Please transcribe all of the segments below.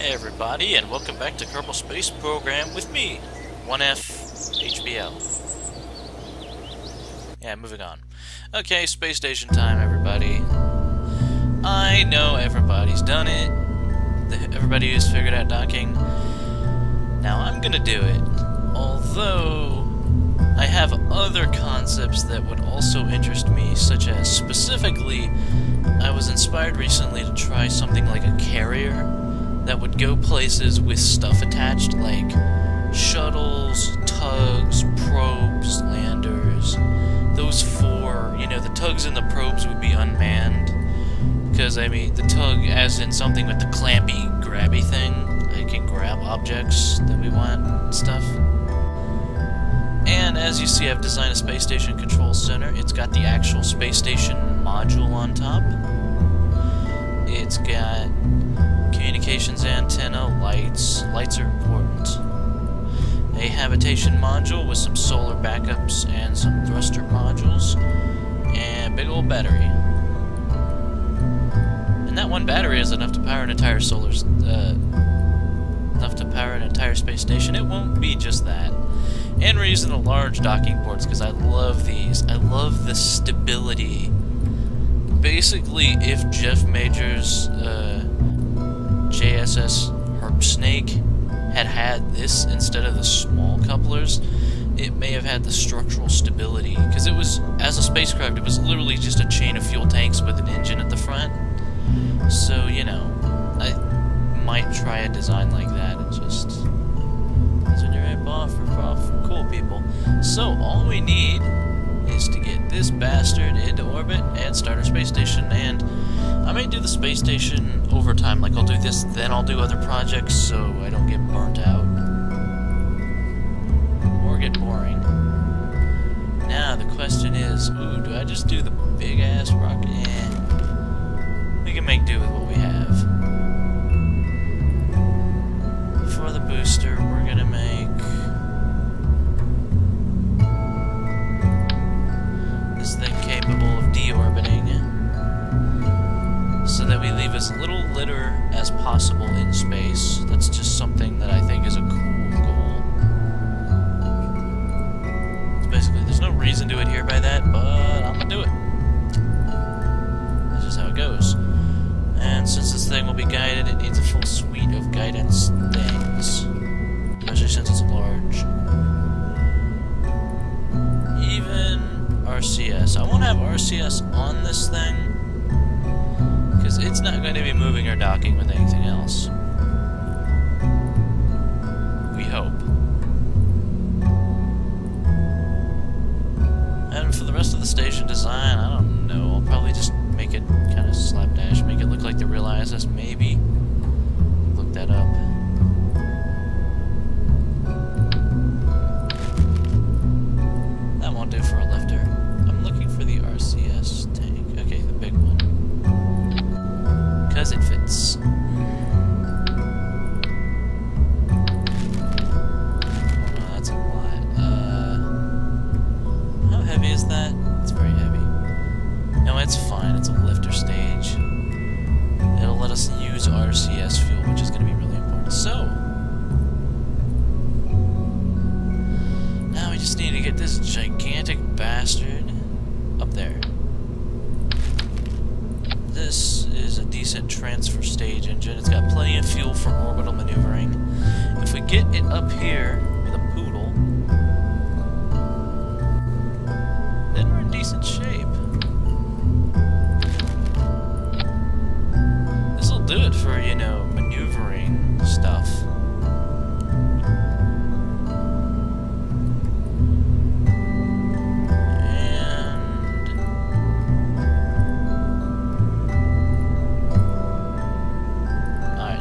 Hey everybody, and welcome back to Kerbal Space Program with me, 1FHBL. Yeah, moving on. Okay, space station time, everybody. I know everybody's done it. Everybody has figured out docking. Now I'm gonna do it, although I have other concepts that would also interest me, such as, specifically, I was inspired recently to try something like a carrier that would go places with stuff attached, like shuttles, tugs, probes, landers. Those four, you know, the tugs and the probes would be unmanned. Because, I mean, the tug as in something with the clampy, grabby thing. It can grab objects that we want and stuff. And as you see, I've designed a space station control center. It's got the actual space station module on top. It's got communications antenna, lights. Lights are important. A habitation module with some solar backups and some thruster modules. And a big old battery. And that one battery is enough to power an entire space station. It won't be just that. And we're using the large docking ports because I love these. I love the stability. Basically, if Jeff Majors, JSS Herp Snake had this instead of the small couplers, it may have had the structural stability, because it was, as a spacecraft, it was literally just a chain of fuel tanks with an engine at the front. So, you know, I might try a design like that. It just is when you're in for cool people. So all we need is to get this bastard into orbit and start our space station, and I may do the space station over time. Like, I'll do this, then I'll do other projects, so I don't get burnt out or get boring. Now the question is, ooh, do I just do the big ass rocket? Eh. We can make do with what we have. For the booster, we're gonna make so that we leave as little litter as possible in space. That's just something that I think is a cool goal. It's basically, there's no reason to adhere by that, but I'm gonna do it. That's just how it goes. And since this thing will be guided, it needs a full suite of guidance things, especially since it's large. Even RCS. I won't have RCS on this thing, because it's not going to be moving or docking with anything else. We hope. And for the rest of the station design, I don't know. I'll probably just make it kind of slapdash, make it look like the real ISS, maybe. Look that up. That won't do for a lifter. I'm looking for the RCS tank. Okay, the big one. It fits. Oh, that's a lot. How heavy is that? It's very heavy. No, it's fine. It's a lifter stage. It'll let us use RCS fuel, which is going to be really important. So, now we just need to get this gigantic bastard up there. This is a decent transfer stage engine. It's got plenty of fuel for orbital maneuvering. If we get it up here with a poodle, then we're in decent shape. This'll do it for, you know, maneuvering stuff.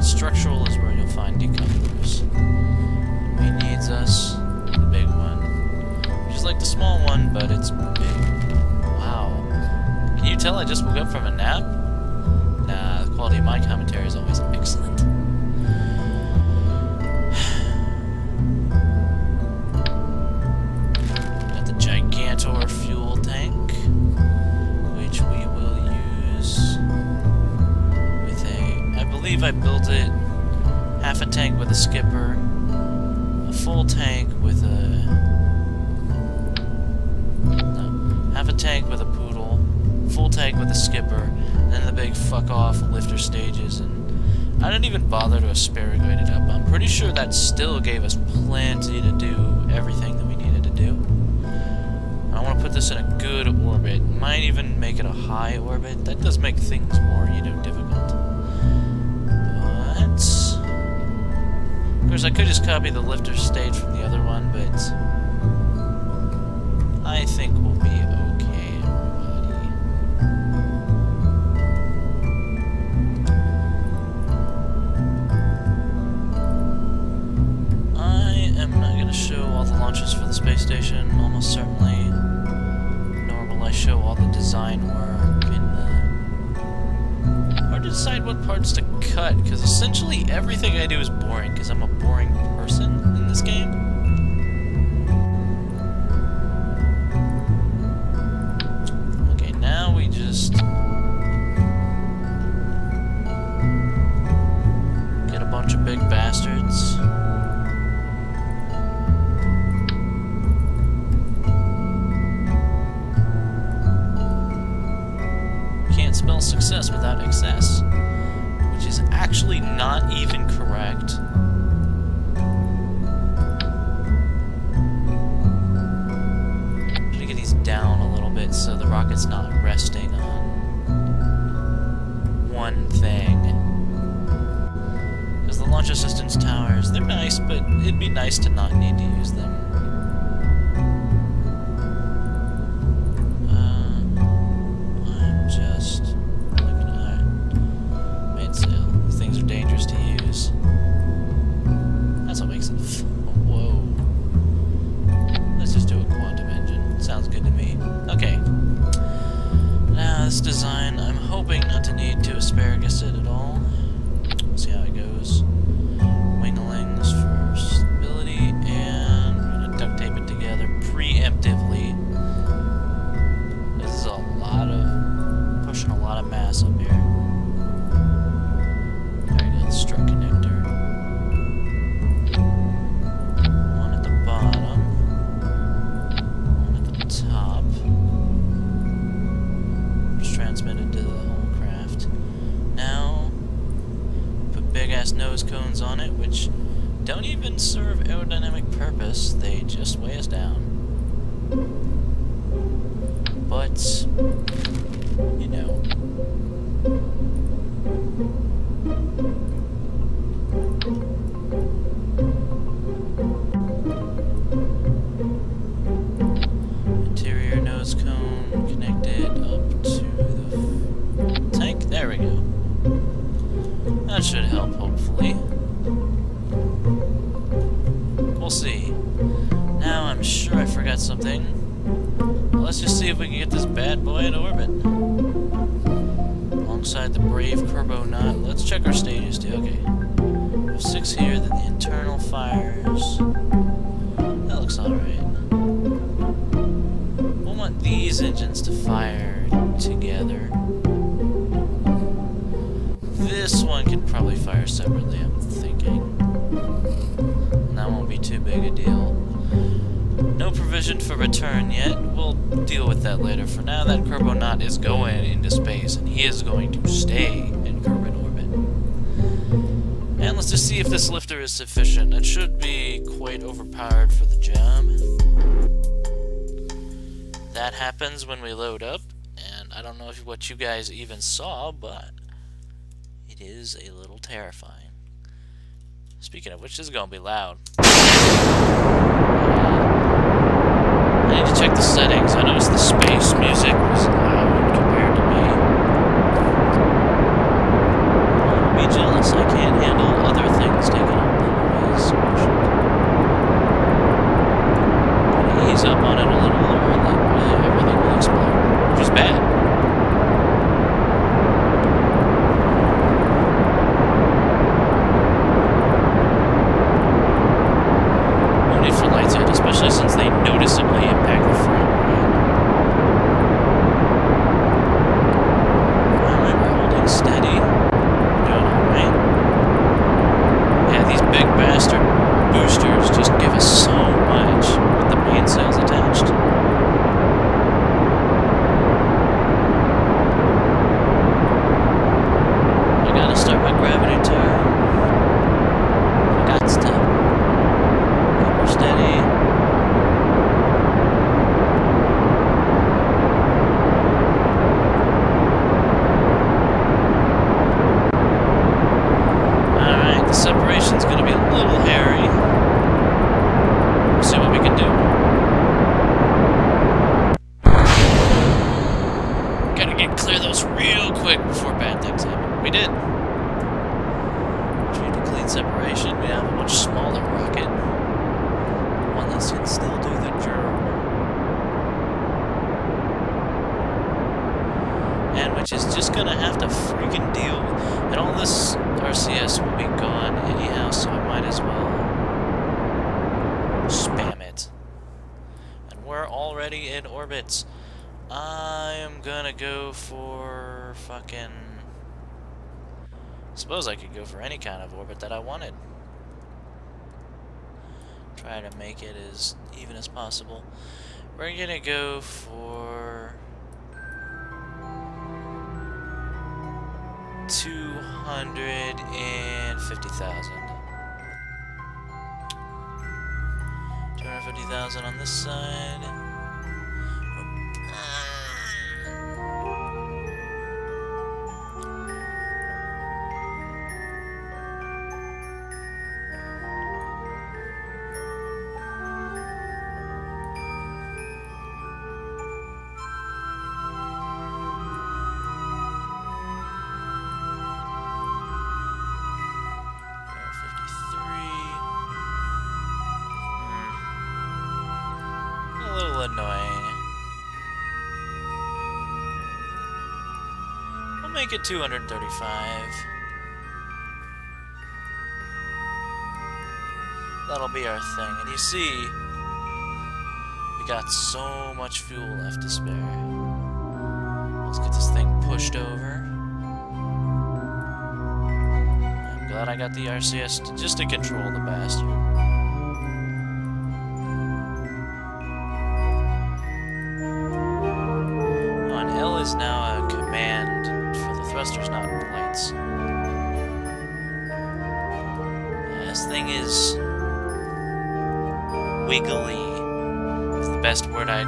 Structural is where you'll find decouplers. He needs us the big one, which is like the small one, but it's big. Wow. Can you tell I just woke up from a nap? Nah, the quality of my commentary is always excellent. Got the Gigantor fuel tank, which we will use. I believe I built it half a tank with a skipper, a full tank with half a tank with a poodle, full tank with a skipper, and then the big fuck off lifter stages. And I didn't even bother to asparagus it up. I'm pretty sure that still gave us plenty to do everything that we needed to do. I want to put this in a good orbit. Might even make it a high orbit. That does make things more, you know, difficult. But of course, I could just copy the lifter stage from the other one, but I think we'll be okay, everybody. I am not going to show all the launches for the space station, almost certainly. I show all the design work and hard to decide what parts to cut, because essentially everything I do is boring, because I'm a boring person in this game. Okay, now we just get a bunch of big bastards. Spell success without excess, which is actually not even correct. I'm gonna get these down a little bit so the rocket's not resting on one thing. Because the launch assistance towers, they're nice, but it'd be nice to not need to use them. Sufficient. It should be quite overpowered for the job. That happens when we load up, and I don't know if what you guys even saw, but it is a little terrifying. Speaking of which, this is going to be loud. I need to check the settings. I noticed the space music was loud compared to me. Don't be jealous. I can't handle other things taken away. Gonna ease up on it a little more and then everything will explode, which is bad. No need for lights yet, especially since they noticeably impact the frame rate. big bastard boosters just give us so much with the mainsails attached. I gotta start my gravity too. I got to. We're steady. Separation's gonna be a little hairy. We'll see what we can do. Gotta get clear of those real quick before bad things happen. We did. Trying to clean separation. We have a much smaller rocket. One that can still do the job. And which is just gonna have to freaking deal with. And all this RCS will be gone anyhow, so I might as well spam it. And we're already in orbit. I'm gonna go for fucking... I suppose I could go for any kind of orbit that I wanted. Try to make it as even as possible. We're gonna go for... 250,000. 250,000 on this side. Annoying. We'll make it 235. That'll be our thing. And you see, we got so much fuel left to spare. Let's get this thing pushed over. I'm glad I got the RCS just to control the bastard. Is now a command for the thrusters, not lights. This thing is wiggly. Is the best word I'd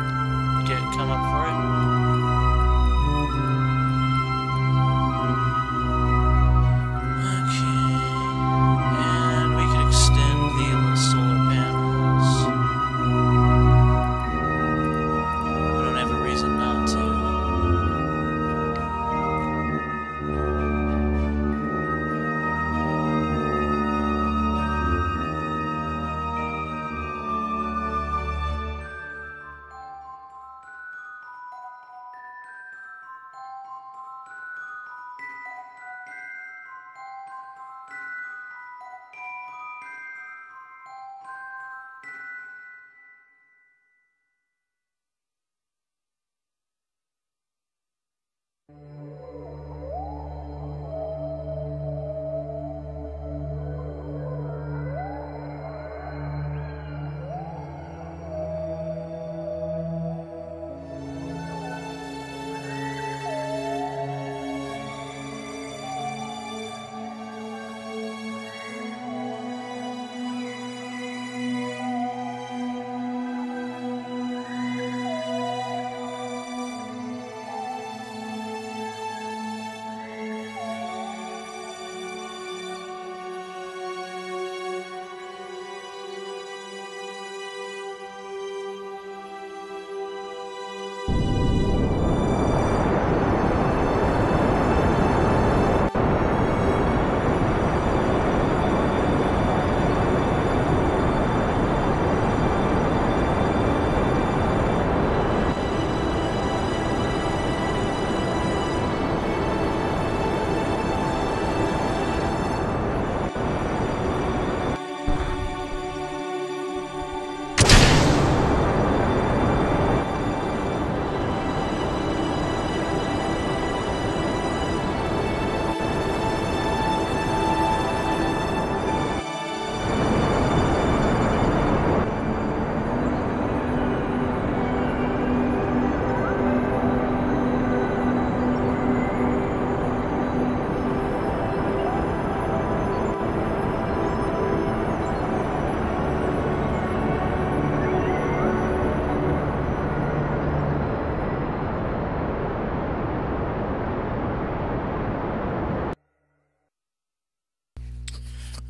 get come up for it. Okay, and we can extend the little solar panels. I don't have a reason not to.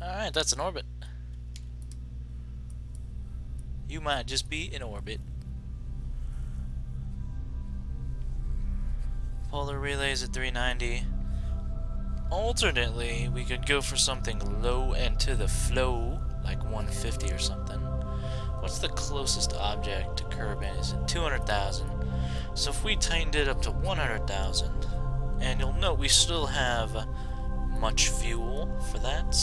Alright, that's an orbit. You might just be in orbit. Polar relays at 390. Alternately, we could go for something low and to the flow, like 150 or something. What's the closest object to Kerbin? Is it 200,000? So if we tightened it up to 100,000, and you'll note we still have much fuel for that.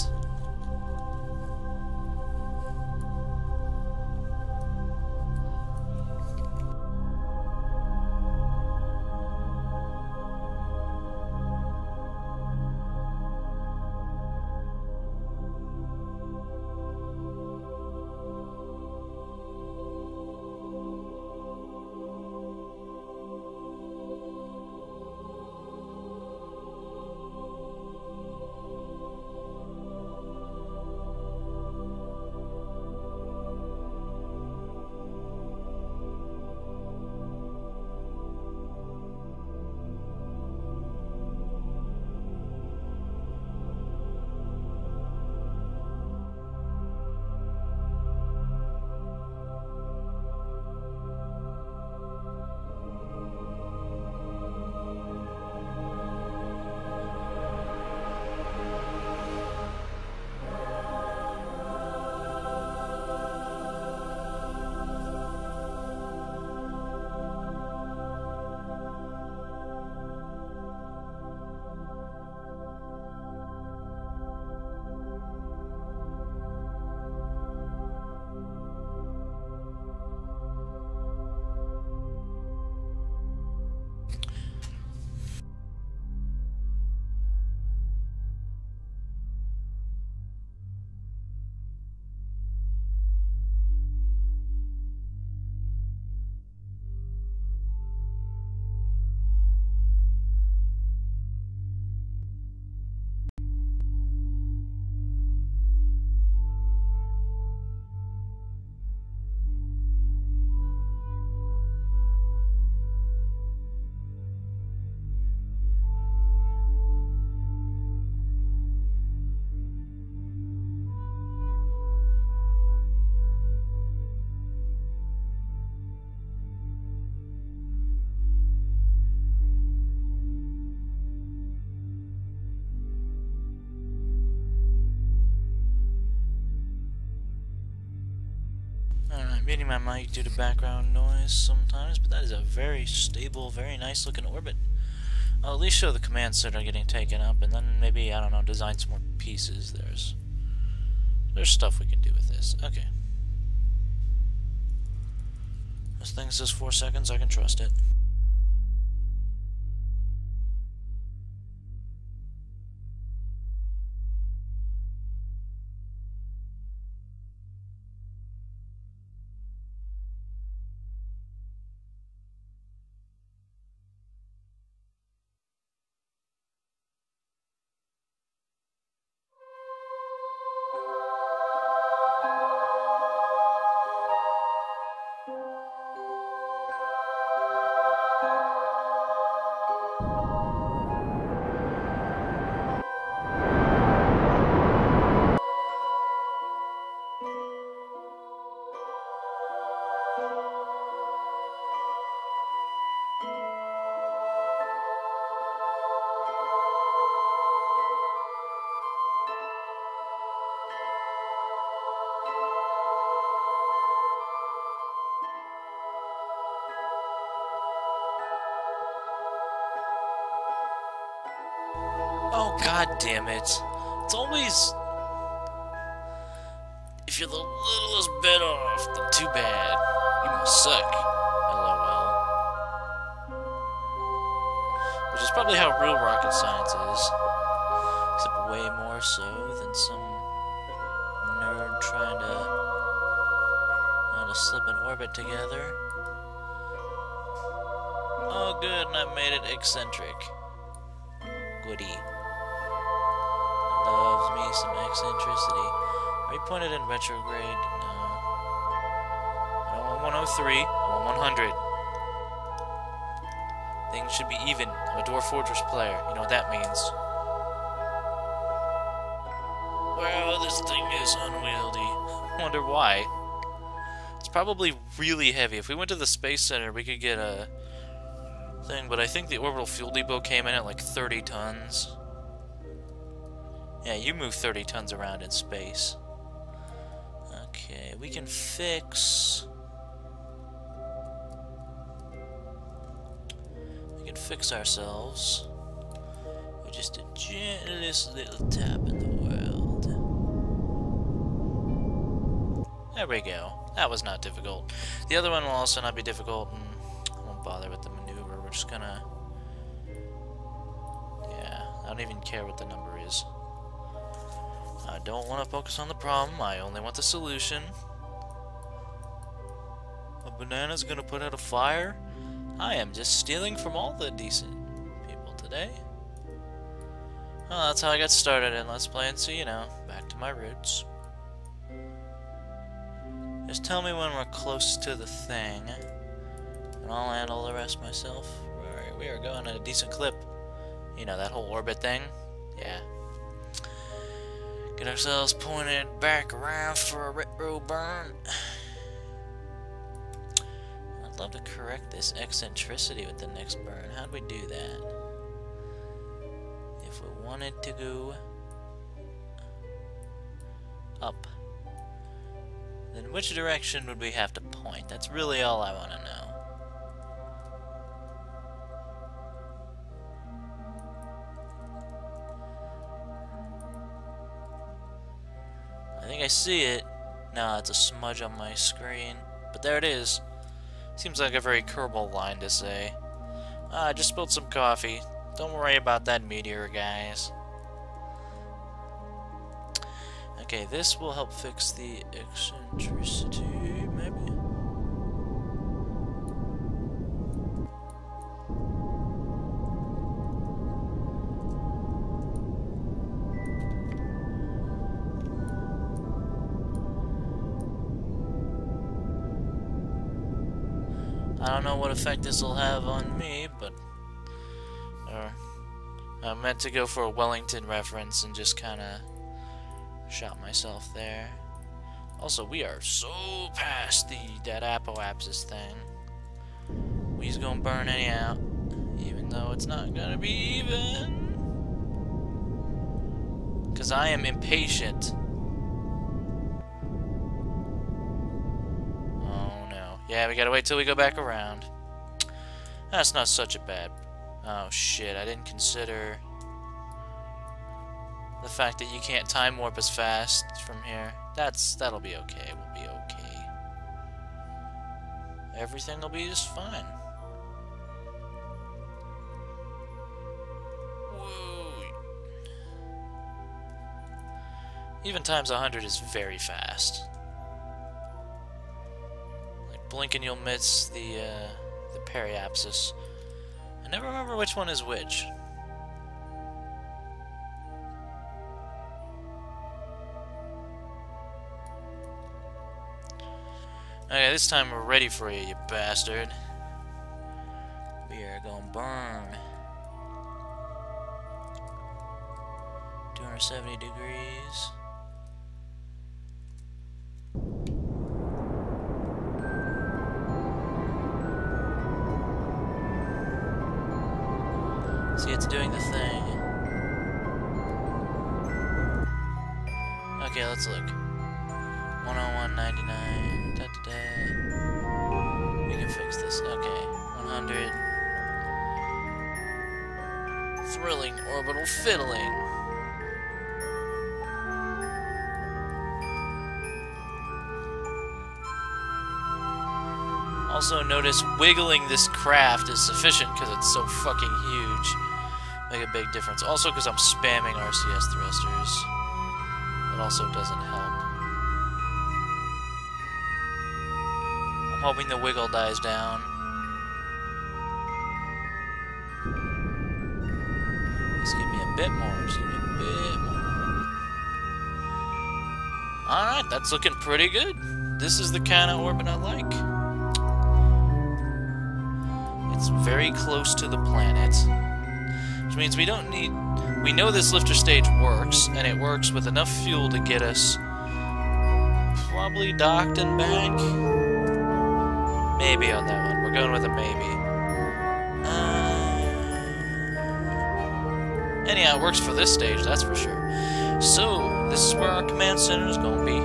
Muting my mic due to background noise sometimes, but that is a very stable, very nice looking orbit. I'll at least show the commands that are getting taken up, and then maybe, I don't know, design some more pieces. There's stuff we can do with this. Okay. This thing says 4 seconds, I can trust it. Oh, god damn it. It's always... if you're the littlest bit off, then too bad. You must suck. LOL. Which is probably how real rocket science is. Except way more so than some nerd trying to... slip an orbit together. Oh good, and I made it eccentric. Goody. Loves me some eccentricity. Are you pointed in retrograde? No. I don't want 103, I want 100. Things should be even. I'm a Dwarf Fortress player. You know what that means. Well, this thing is unwieldy. Wonder why. It's probably really heavy. If we went to the Space Center, we could get a thing, but I think the Orbital Fuel Depot came in at like 30 tons. Yeah, you move 30 tons around in space. Okay, we can fix... we can fix ourselves. We're just the gentlest little tap in the world. There we go. That was not difficult. The other one will also not be difficult. I won't bother with the maneuver. We're just gonna... yeah, I don't even care what the number is. I don't want to focus on the problem, I only want the solution. A banana's gonna put out a fire? I am just stealing from all the decent people today. Well, that's how I got started in Let's Play, and so you know, back to my roots. Just tell me when we're close to the thing, and I'll handle the rest myself. Alright, we are going at a decent clip. You know, that whole orbit thing? Yeah. Get ourselves pointed back around for a retro burn. I'd love to correct this eccentricity with the next burn. How'd we do that? If we wanted to go up, then which direction would we have to point? That's really all I want to know. I think I see it. No, it's a smudge on my screen. But there it is. Seems like a very Kerbal line to say. I just spilled some coffee. Don't worry about that meteor, guys. Okay, this will help fix the eccentricity, maybe? I don't know what effect this will have on me, but I meant to go for a Wellington reference and just kind of shot myself there. Also, we are so past that apoapsis thing. We's gonna burn any out, even though it's not gonna be even. Because I am impatient. Yeah, we gotta wait till we go back around. That's not such a bad... oh shit, I didn't consider the fact that you can't time warp as fast from here. That'll be okay, we'll be okay. Everything will be just fine. Whoa. Even times 100 is very fast. Blink and you'll miss the periapsis. I never remember which one is which. Okay, this time we're ready for you, you bastard. We are gonna burn. 270 degrees. See, it's doing the thing. Okay, let's look. 101.99. Da da da. We can fix this. Okay, 100. Thrilling orbital fiddling. Also, notice wiggling this craft is sufficient because it's so fucking huge. Make a big difference. Also because I'm spamming RCS thrusters. It also doesn't help. I'm hoping the wiggle dies down. Just give me a bit more. Just give me a bit more. Alright, that's looking pretty good. This is the kind of orbit I like. It's very close to the planet. Which means we don't need We know this lifter stage works, and it works with enough fuel to get us probably docked and back. Maybe on that one. We're going with a maybe. Anyhow, it works for this stage, that's for sure. So, this is where our command center is going to be.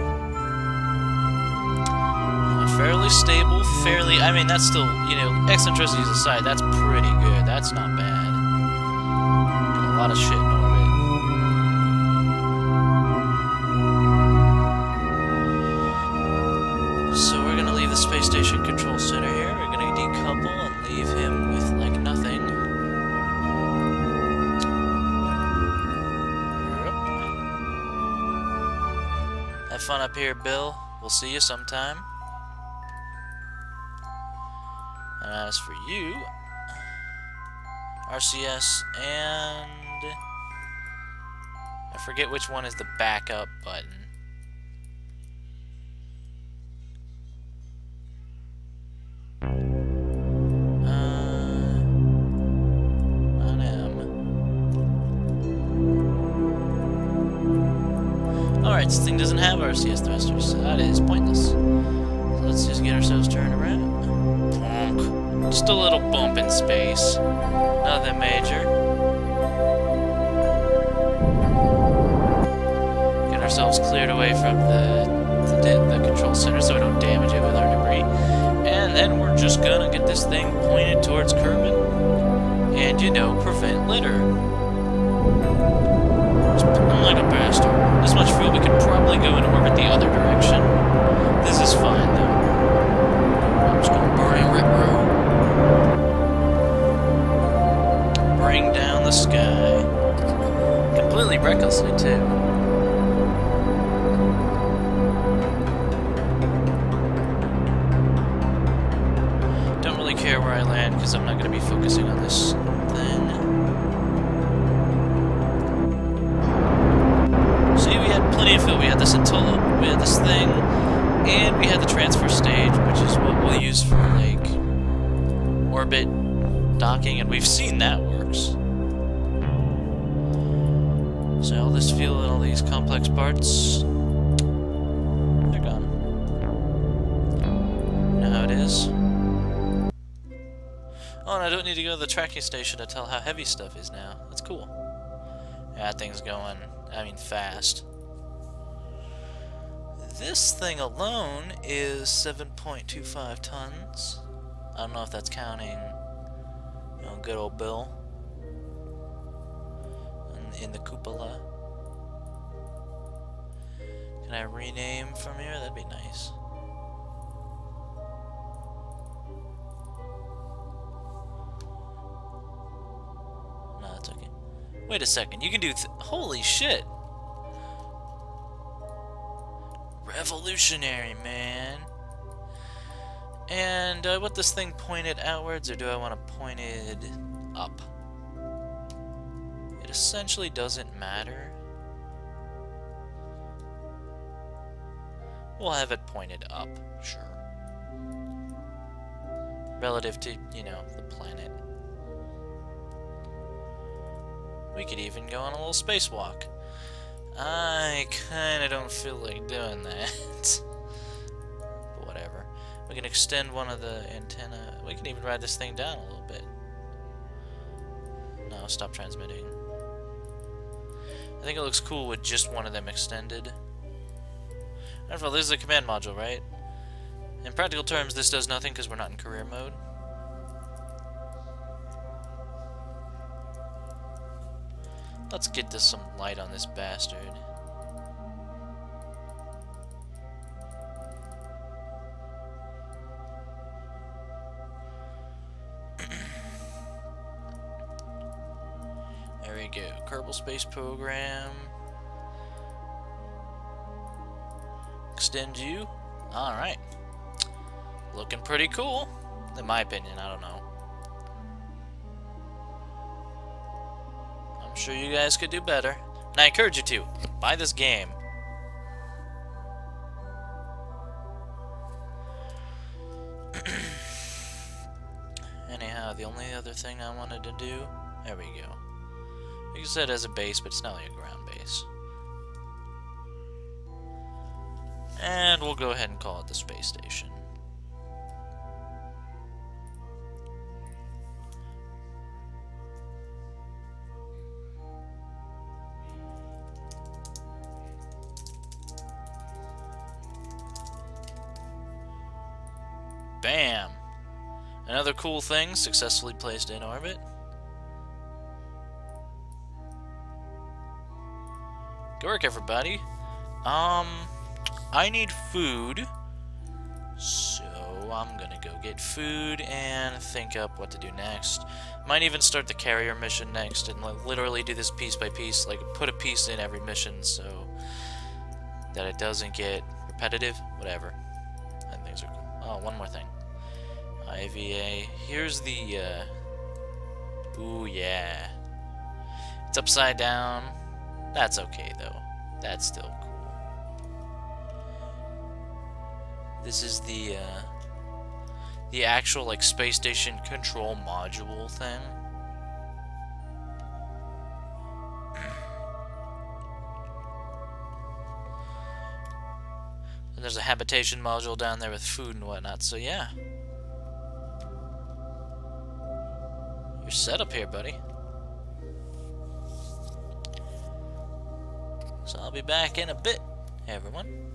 Fairly stable, fairly... I mean, that's still, you know, eccentricities aside, that's pretty good. That's not bad. Got a lot of shit in orbit. So we're going to leave the space station control center here. We're going to decouple and leave him with, like, nothing. Yep. Have fun up here, Bill. We'll see you sometime. And as for you, RCS and... I forget which one is the backup button. On M. Alright, this thing doesn't have RCS thrusters, so that is pointless. So let's just get ourselves turned around. Just a little bump in space. Nothing major. Get ourselves cleared away from the control center so we don't damage it with our debris. And then we're just gonna get this thing pointed towards Kerbin. And, you know, prevent litter. Just put them like a bastard. This much fuel, we could probably go and orbit the other direction. This is fine, though. I'm just gonna burn and rip road. Bring down the sky. Completely recklessly, too. Don't really care where I land, because I'm not going to be focusing on this thing. See, we had plenty of fuel. We had this Atollo, we had this thing, and we had the transfer stage, which is what we'll use for, like, orbit docking, and we've seen that works. So all this fuel and all these complex parts, they're gone. You know how it is. Oh, and I don't need to go to the tracking station to tell how heavy stuff is now. That's cool. Yeah, that thing's going, I mean, fast. This thing alone is 7.25 tons. I don't know if that's counting... Oh, good old Bill. In the cupola. Can I rename from here? That'd be nice. No, that's okay. Wait a second. You can do... Holy shit! Revolutionary, man! And do I want this thing pointed outwards, or do I want it pointed up? It essentially doesn't matter. We'll have it pointed up, sure. Relative to, you know, the planet. We could even go on a little spacewalk. I kinda don't feel like doing that. We can extend one of the antenna. We can even ride this thing down a little bit. No, stop transmitting. I think it looks cool with just one of them extended. After all, this is a command module, right? In practical terms, this does nothing because we're not in career mode. Let's get this some light on this bastard. Go. Kerbal Space Program. Extend you. Alright. Looking pretty cool. In my opinion, I don't know. I'm sure you guys could do better. And I encourage you to. Buy this game. Anyhow, the only other thing I wanted to do... There we go. I use that as a base, but it's not like a ground base. And we'll go ahead and call it the space station. Bam! Another cool thing, successfully placed in orbit. Good work, everybody. I need food, so I'm gonna go get food and think up what to do next. Might even start the carrier mission next and literally do this piece by piece, like put a piece in every mission so that it doesn't get repetitive, whatever. And things are cool. Oh, one more thing. IVA. Here's the, ooh, yeah. It's upside down. That's okay, though. That's still cool. This is the actual, like, space station control module thing. And there's a habitation module down there with food and whatnot, so yeah. You're set up here, buddy. So I'll be back in a bit, everyone.